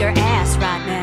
your ass right now.